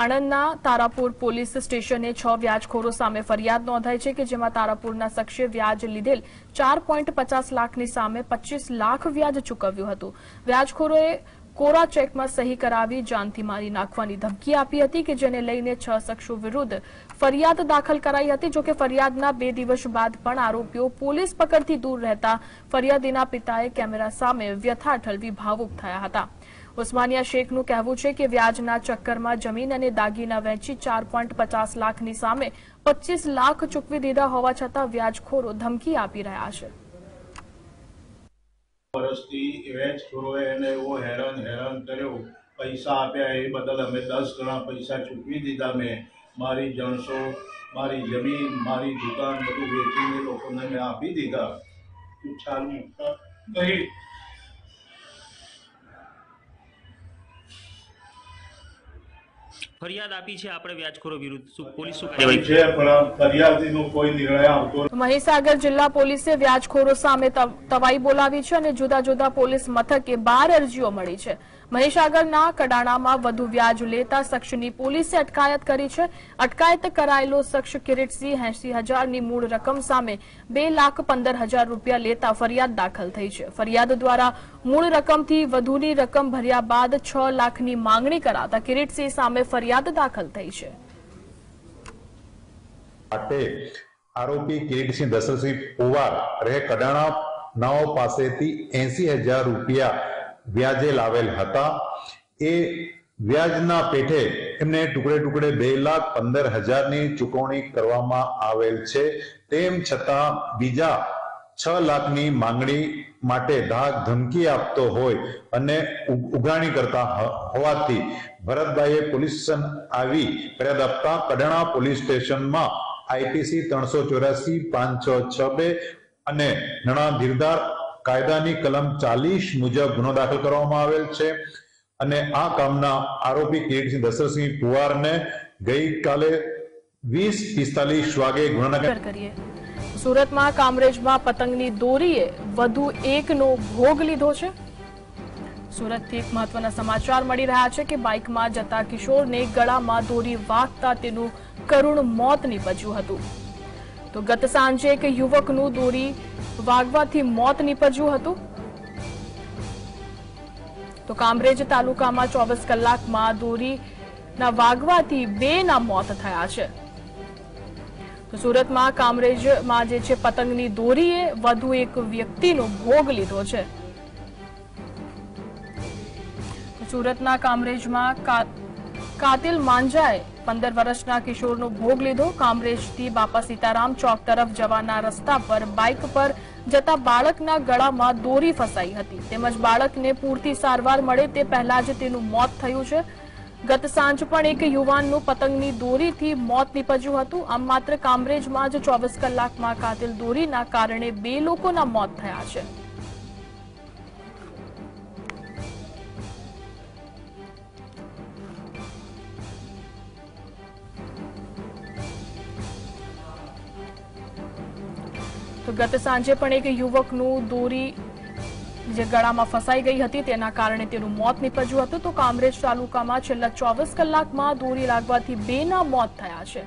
આણંદના Tarapur police સ્ટેશને 6 વ્યાજખોરો સામે ફરિયાદ નોંધાઈ છે કે જેમાં તારાપુરના શખ્સે વ્યાજ લીધેલ 4.50 લાખની સામે 25 લાખ વ્યાજ ચૂકવ્યું હતું। વ્યાજખોરોએ કોરા ચેકમાં સહી કરાવી જાનથી મારી નાખવાની ધમકી આપી હતી કે જેને લઈને 6 શખ્સો વિરુદ્ધ ફરિયાદ દાખલ કરાઈ હતી। જો કે ફરિયાદના 2 દિવસ બાદ પણ આરોપીઓ પોલીસ પકડથી દૂર રહેતા ફરિયાદીના પિતાએ કેમેરા સામે વ્યથા ઠલવી ભાવુક થયા હતા। ઉસ્માનિયા શેખનું કહેવું છે કે વ્યાજના ચક્કરમાં જમીન અને દાગીના વેચી 4.50 લાખની સામે 25 લાખ ચૂકવી દીધા હોવા છતાં વ્યાજખોરો ધમકી આપી રહ્યા છે। वो हैरान करो पैसा आप बदल अमे 10 गणा पैसा चूकवी दीदा। मैं मारी जणसो मारी जमीन मारी दुकान बधु वेचीने लोकोने मैं आपी दीदा। મહીસાગર જિલ્લા પોલીસે વ્યાજખોરો સામે તવાઈ બોલાવી છે અને જુદા જુદા પોલીસ મથકે 12 અરજીઓ મળી છે। મહીસાગરના કડાણામાં વધુ વ્યાજ લેતા શખ્સની પોલીસે અટકાયત કરી છે। અટકાયત કરાયેલો શખ્સ કિરીટસિંહ 80,000ની મૂળ રકમ સામે 2,15,000 રૂપિયા લેતા ફરિયાદ દાખલ થઈ છે। ફરિયાદ દ્વારા મૂળ રકમથી વધુની રકમ ભર્યા બાદ 6 લાખની માંગણી કરાતા કિરીટસિંહ સામે ફરિયાદ દાખલ થઈ છે। આરોપી કિરીટસિંહ દશરથસિંહ પોવાર રહે કડાણા નાઓ પાસેથી 80,000 રૂપિયા વ્યાજે લાવેલ હતા। એ વ્યાજના પેઠે એમને ટુકડે ટુકડે 2,15,000ની ચૂકવણી કરવામાં આવેલ છે। તેમ છતાં બીજા 6 લાખની માંગણી માટે ધાક ધમકી આપતો હોય અને ઉઘરાણી કરતા હોવાથી ભરતભાઈએ પોલીસ સ્ટેશન આવી ફરિયાદ આપતા કડાણા પોલીસ સ્ટેશનમાં આઈપીસી 384-562 અને નાણાં કાયદાની કલમ 40 મુજબ ગુનો દાખલ કરવામાં આવેલ છે। અને આ કામના આરોપી કિરીટસિંહ દશરથસિંહ પુવારને ગઈકાલે 20:45 વાગે ગુનાનગર કરીએ। સુરતમાં કામરેજમાં પતંગની દોરીએ વધુ એકનો ભોગ લીધો છે। સુરતથી એક મહત્વના સમાચાર મળી રહ્યા છે કે બાઇકમાં જતા કિશોરને ગળામાં દોરી વાગતા તેનું કરુણ મોત નીપજ્યું હતું। તો ગત સાંજે એક યુવકનું દોરી વાગવાથી મોત નીપજ્યું હતું। તો કામરેજ તાલુકામાં 24 કલાકમાં દોરીના વાગવાથી 2ના મોત થયા છે। તો સુરતમાં કામરેજમાં જે છે પતંગની દોરીએ વધુ એક વ્યક્તિનો ભોગ લીધો છે। સુરતના કામરેજમાં કાતિલ માંજાએ 15 વર્ષના કિશોરનો ભોગ લીધો। કામરેજથી બાપા સીતારામ ચોક તરફ જવાના રસ્તા પર બાઇક પર જતા બાળકના ગળામાં દોરી ફસાઈ હતી તેમજ બાળકને પૂરતી સારવાર મળે તે પહેલા જ તેનું મોત થયું છે। ગત સાંજ પણ એક યુવાનનું પતંગની દોરીથી મોત નીપજ્યું હતું। આમ માત્ર કામરેજમાં જ 24 કલાકમાં કાતિલ દોરીના કારણે 2 લોકોના મોત થયા છે। તો ગત સાંજે પણ એક યુવકનું દોરી જે ગળામાં ફસાઈ ગઈ હતી તેના કારણે તેનું મોત નીપજ્યું હતું। તો કામરેજ તાલુકામાં છેલ્લા 24 કલાકમાં દોરી લાગવાથી 2ના મોત થયા છે।